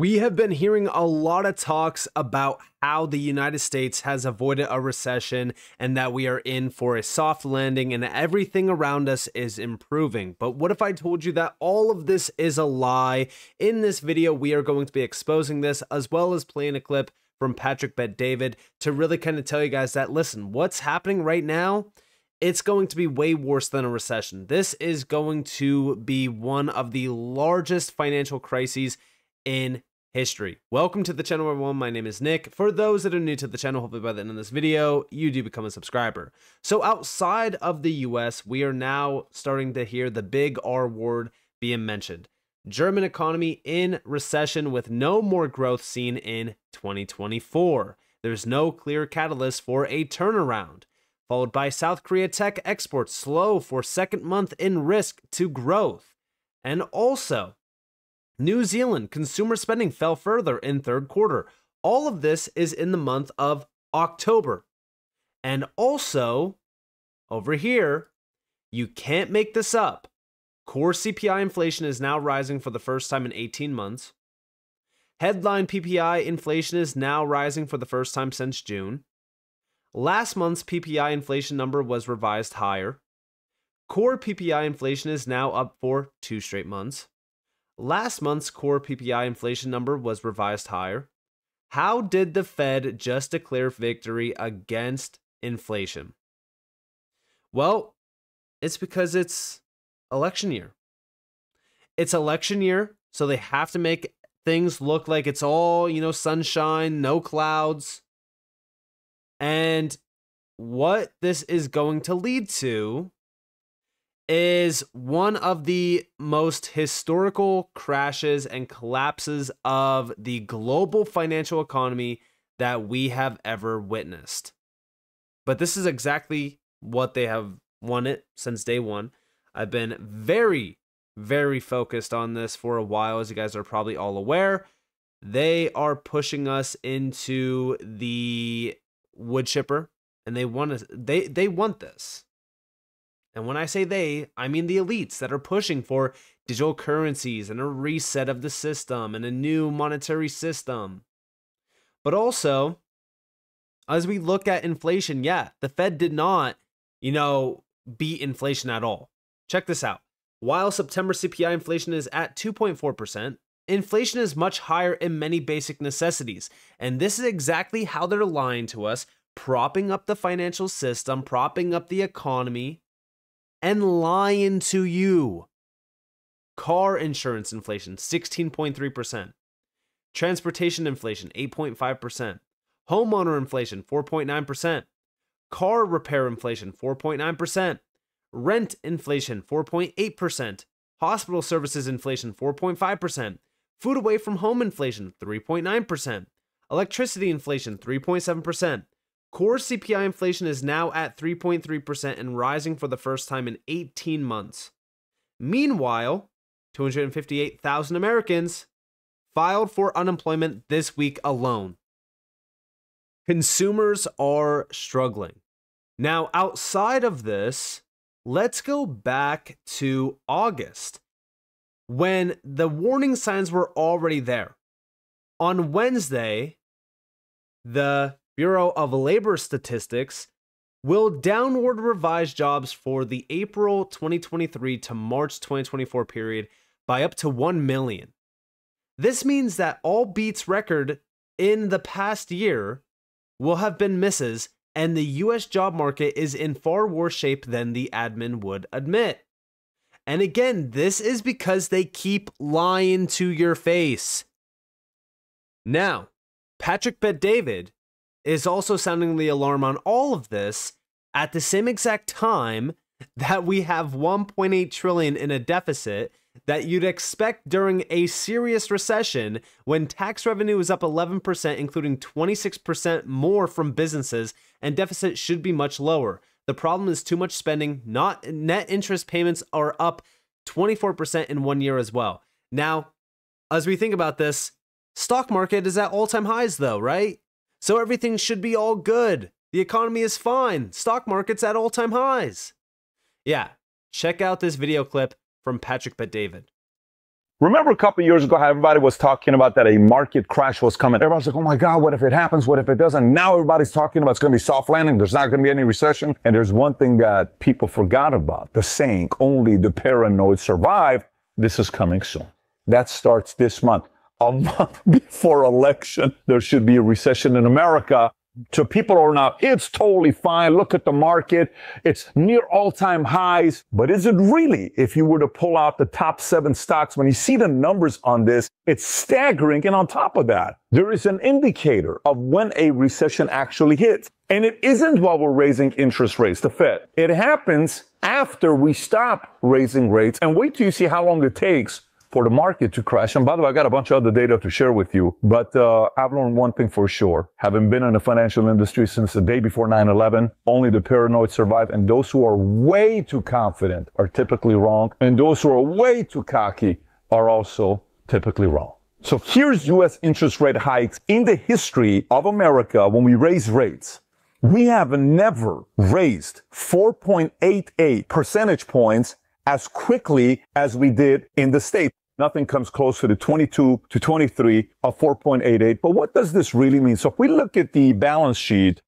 We have been hearing a lot of talks about how the United States has avoided a recession and that we are in for a soft landing and everything around us is improving. But what if I told you that all of this is a lie? In this video, we are going to be exposing this as well as playing a clip from Patrick Bet-David to really kind of tell you guys that, listen, what's happening right now, it's going to be way worse than a recession. This is going to be one of the largest financial crises in history. Welcome to the channel, everyone. My name is Nick. For those that are new to the channel, hopefully by the end of this video, you do become a subscriber. So outside of the US, we are now starting to hear the big R word being mentioned. German economy in recession with no more growth seen in 2024. There's no clear catalyst for a turnaround. Followed by South Korea tech exports slow for second month in risk to growth. And also, New Zealand consumer spending fell further in third quarter. All of this is in the month of October. And also, over here, you can't make this up. Core CPI inflation is now rising for the first time in 18 months. Headline PPI inflation is now rising for the first time since June. Last month's PPI inflation number was revised higher. Core PPI inflation is now up for 2 straight months. Last month's core PPI inflation number was revised higher. How did the Fed just declare victory against inflation? Well, it's because it's election year. It's election year, so they have to make things look like it's all, you know, sunshine, no clouds. And what this is going to lead to is one of the most historical crashes and collapses of the global financial economy that we have ever witnessed. But this is exactly what they have wanted since day one. I've been very, very focused on this for a while, as you guys are probably all aware. They are pushing us into the wood chipper, and they want this. And when I say they, I mean the elites that are pushing for digital currencies and a reset of the system and a new monetary system. But also, as we look at inflation, yeah, the Fed did not, you know, beat inflation at all. Check this out. While September CPI inflation is at 2.4%, inflation is much higher in many basic necessities. And this is exactly how they're lying to us, propping up the financial system, propping up the economy, and lying to you. Car insurance inflation, 16.3%. Transportation inflation, 8.5%. Homeowner inflation, 4.9%. Car repair inflation, 4.9%. Rent inflation, 4.8%. Hospital services inflation, 4.5%. Food away from home inflation, 3.9%. Electricity inflation, 3.7%. Core CPI inflation is now at 3.3% and rising for the first time in 18 months. Meanwhile, 258,000 Americans filed for unemployment this week alone. Consumers are struggling. Now, outside of this, let's go back to August when the warning signs were already there. On Wednesday, the Bureau of Labor Statistics will downward revise jobs for the April 2023 to March 2024 period by up to 1 million. This means that all beats record in the past year will have been misses, and the U.S. job market is in far worse shape than the admin would admit. And again, this is because they keep lying to your face. Now, Patrick Bet-David is also sounding the alarm on all of this at the same exact time that we have $1.8 trillion in a deficit that you'd expect during a serious recession when tax revenue is up 11%, including 26% more from businesses, and deficit should be much lower. The problem is too much spending. Not net interest payments are up 24% in 1 year as well. Now, as we think about this, stock market is at all-time highs though, right? So everything should be all good. The economy is fine. Stock market's at all-time highs. Yeah, check out this video clip from Patrick Bet-David. Remember a couple of years ago, how everybody was talking about that a market crash was coming. Everybody's like, oh my God, what if it happens? What if it doesn't? Now everybody's talking about it's going to be soft landing. There's not going to be any recession. And there's one thing that people forgot about. The saying, only the paranoid survive. This is coming soon. That starts this month. A month before election, there should be a recession in America. So people are now, it's totally fine. Look at the market. It's near all-time highs. But is it really? If you were to pull out the top 7 stocks, when you see the numbers on this, it's staggering. And on top of that, there is an indicator of when a recession actually hits. And it isn't while we're raising interest rates, the Fed. It happens after we stop raising rates. And wait till you see how long it takes for the market to crash. And by the way, I got a bunch of other data to share with you, but I've learned one thing for sure. Having been in the financial industry since the day before 9/11, only the paranoid survive, and those who are way too confident are typically wrong, and those who are way too cocky are also typically wrong. So here's U.S. interest rate hikes in the history of America when we raise rates. We have never raised 4.88 percentage points as quickly as we did in the States. Nothing comes close to the 22 to 23 of 4.88. But what does this really mean? So if we look at the balance sheet,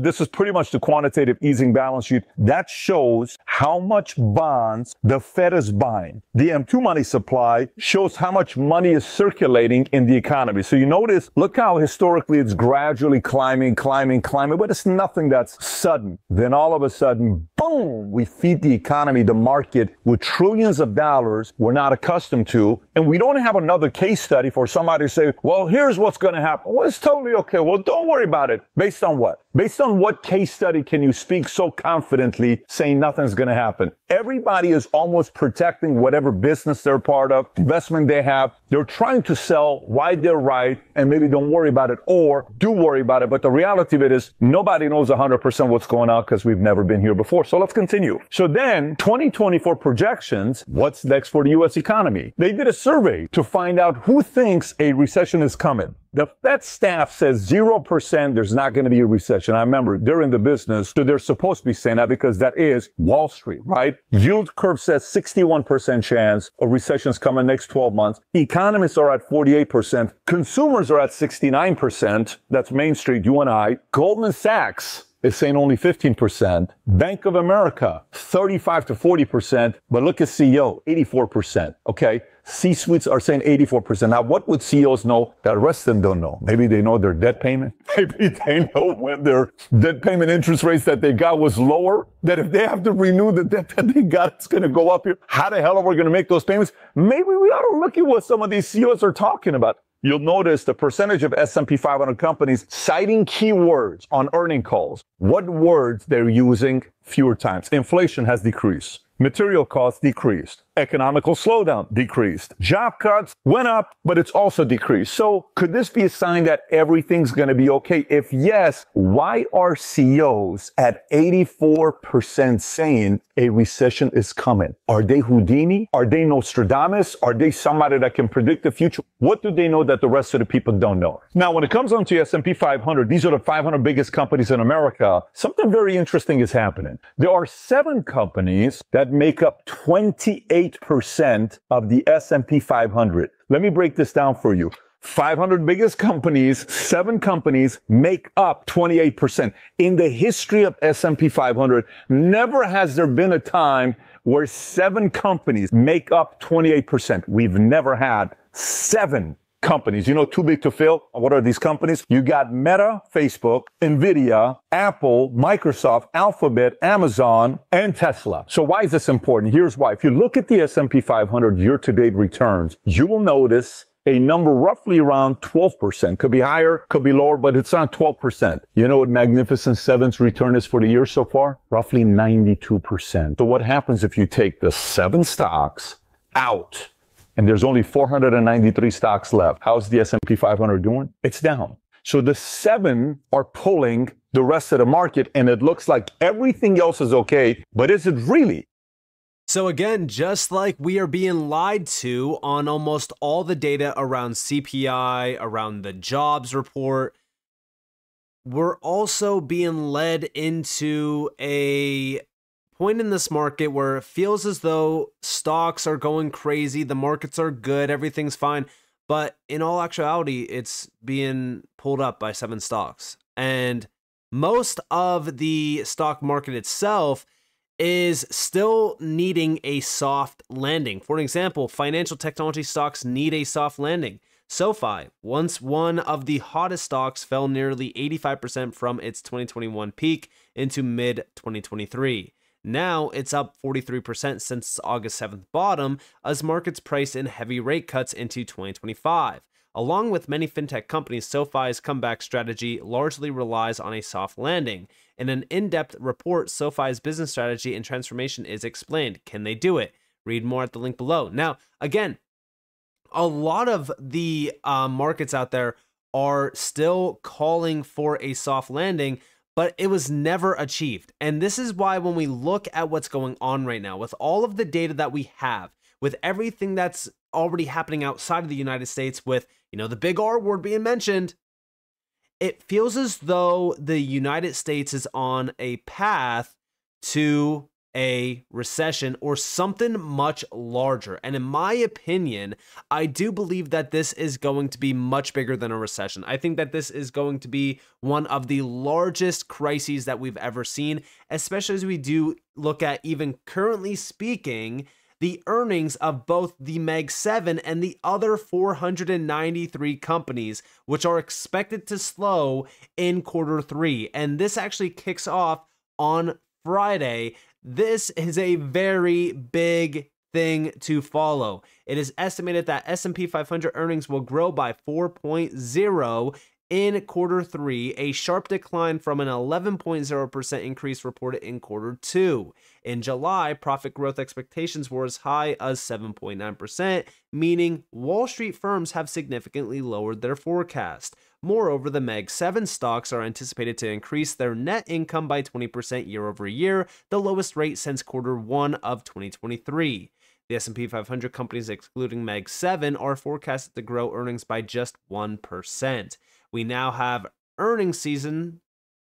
this is pretty much the quantitative easing balance sheet. That shows how much bonds the Fed is buying. The M2 money supply shows how much money is circulating in the economy. So you notice, look how historically it's gradually climbing, but it's nothing that's sudden. Then all of a sudden, boom, we feed the economy, the market, with trillions of dollars we're not accustomed to. And we don't have another case study for somebody to say, well, here's what's going to happen. Well, it's totally okay. Well, don't worry about it. Based on what? Based on what case study can you speak so confidently saying nothing's going to happen? Everybody is almost protecting whatever business they're part of, investment they have. They're trying to sell why they're right and maybe don't worry about it, or do worry about it. But the reality of it is nobody knows 100% what's going on because we've never been here before. So let's continue. So then 2024 projections, what's next for the U.S. economy? They did a survey to find out who thinks a recession is coming. The Fed staff says 0%, there's not going to be a recession. I remember they're in the business, so they're supposed to be saying that because that is Wall Street, right? Yield curve says 61% chance a recession's coming next 12 months. Economists are at 48%. Consumers are at 69%. That's Main Street, you and I. Goldman Sachs is saying only 15%. Bank of America, 35 to 40%. But look at CEO, 84%, okay? C-suites are saying 84%. Now, what would CEOs know that the rest of them don't know? Maybe they know their debt payment. Maybe they know when their debt payment interest rates that they got was lower, that if they have to renew the debt that they got, it's going to go up here. How the hell are we going to make those payments? Maybe we ought to look at what some of these CEOs are talking about. You'll notice the percentage of S&P 500 companies citing keywords on earning calls. What words they're using fewer times. Inflation has decreased. Material costs decreased. Economical slowdown decreased. Job cuts went up, but it's also decreased. So could this be a sign that everything's going to be okay? If yes, why are CEOs at 84% saying a recession is coming? Are they Houdini? Are they Nostradamus? Are they somebody that can predict the future? What do they know that the rest of the people don't know? Now, when it comes on to S&P 500, these are the 500 biggest companies in America. Something very interesting is happening. There are 7 companies that make up 28% of the S&P 500. Let me break this down for you. 500 biggest companies, 7 companies make up 28%. In the history of S&P 500, never has there been a time where 7 companies make up 28%. We've never had 7 companies. You know, too big to fail. What are these companies? You got Meta, Facebook, Nvidia, Apple, Microsoft, Alphabet, Amazon, and Tesla. So why is this important? Here's why. If you look at the S&P 500 year-to-date returns, you will notice a number roughly around 12%. Could be higher, could be lower, but it's on 12%. You know what Magnificent Seven's return is for the year so far? Roughly 92%. So what happens if you take the 7 stocks out? And there's only 493 stocks left. How's the S&P 500 doing? It's down. So the 7 are pulling the rest of the market, and it looks like everything else is okay, but is it really? So again, just like we are being lied to on almost all the data around CPI, around the jobs report, we're also being led into a point in this market where it feels as though stocks are going crazy, the markets are good, everything's fine, but in all actuality, it's being pulled up by 7 stocks. And most of the stock market itself is still needing a soft landing. For example, financial technology stocks need a soft landing. SoFi, once one of the hottest stocks, fell nearly 85% from its 2021 peak into mid-2023. Now it's up 43% since its August 7th bottom as markets price in heavy rate cuts into 2025. Along with many fintech companies, SoFi's comeback strategy largely relies on a soft landing. In an in-depth report, SoFi's business strategy and transformation is explained. Can they do it? Read more at the link below. Now, again, a lot of the markets out there are still calling for a soft landing, but it was never achieved. And this is why when we look at what's going on right now, with all of the data that we have, with everything that's already happening outside of the United States, with, you know, the big R word being mentioned, it feels as though the United States is on a path to a recession or something much larger. And in my opinion, I do believe that this is going to be much bigger than a recession. I think that this is going to be one of the largest crises that we've ever seen, especially as we do look at, even currently speaking, the earnings of both the Mag7 and the other 493 companies, which are expected to slow in Q3. And this actually kicks off on Friday. This is a very big thing to follow. It is estimated that S&P 500 earnings will grow by 4.0% in Q3, a sharp decline from an 11.0% increase reported in Q2. In July, profit growth expectations were as high as 7.9%, meaning Wall Street firms have significantly lowered their forecast. Moreover, the Mag 7 stocks are anticipated to increase their net income by 20% year over year, the lowest rate since Q1 of 2023. The S&P 500 companies, excluding Mag 7, are forecasted to grow earnings by just 1%. We now have earnings season,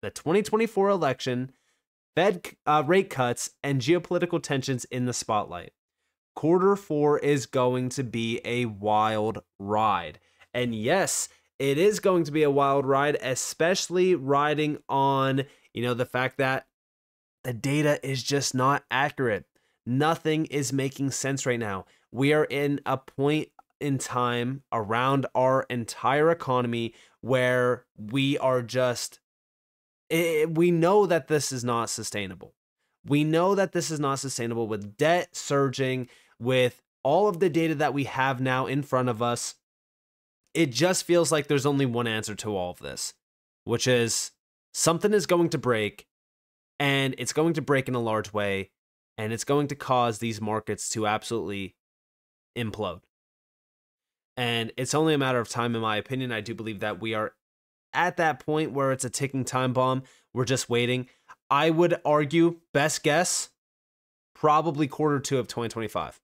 the 2024 election, Fed rate cuts, and geopolitical tensions in the spotlight. Q4 is going to be a wild ride. And yes, it is going to be a wild ride, especially riding on, you know, the fact that the data is just not accurate. Nothing is making sense right now. We are in a point in time around our entire economy where we are just, we know that this is not sustainable. We know that this is not sustainable with debt surging, with all of the data that we have now in front of us. It just feels like there's only one answer to all of this, which is something is going to break, and it's going to break in a large way, and it's going to cause these markets to absolutely implode. And it's only a matter of time, in my opinion. I do believe that we are at that point where it's a ticking time bomb. We're just waiting. I would argue, best guess, probably Q2 of 2025.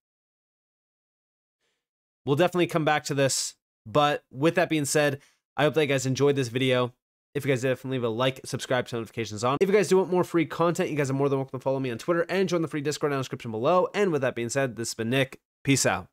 We'll definitely come back to this. But with that being said, I hope that you guys enjoyed this video. If you guys did, definitely leave a like, subscribe, turn notifications on. If you guys do want more free content, you guys are more than welcome to follow me on Twitter and join the free Discord down in the description below. And with that being said, this has been Nick. Peace out.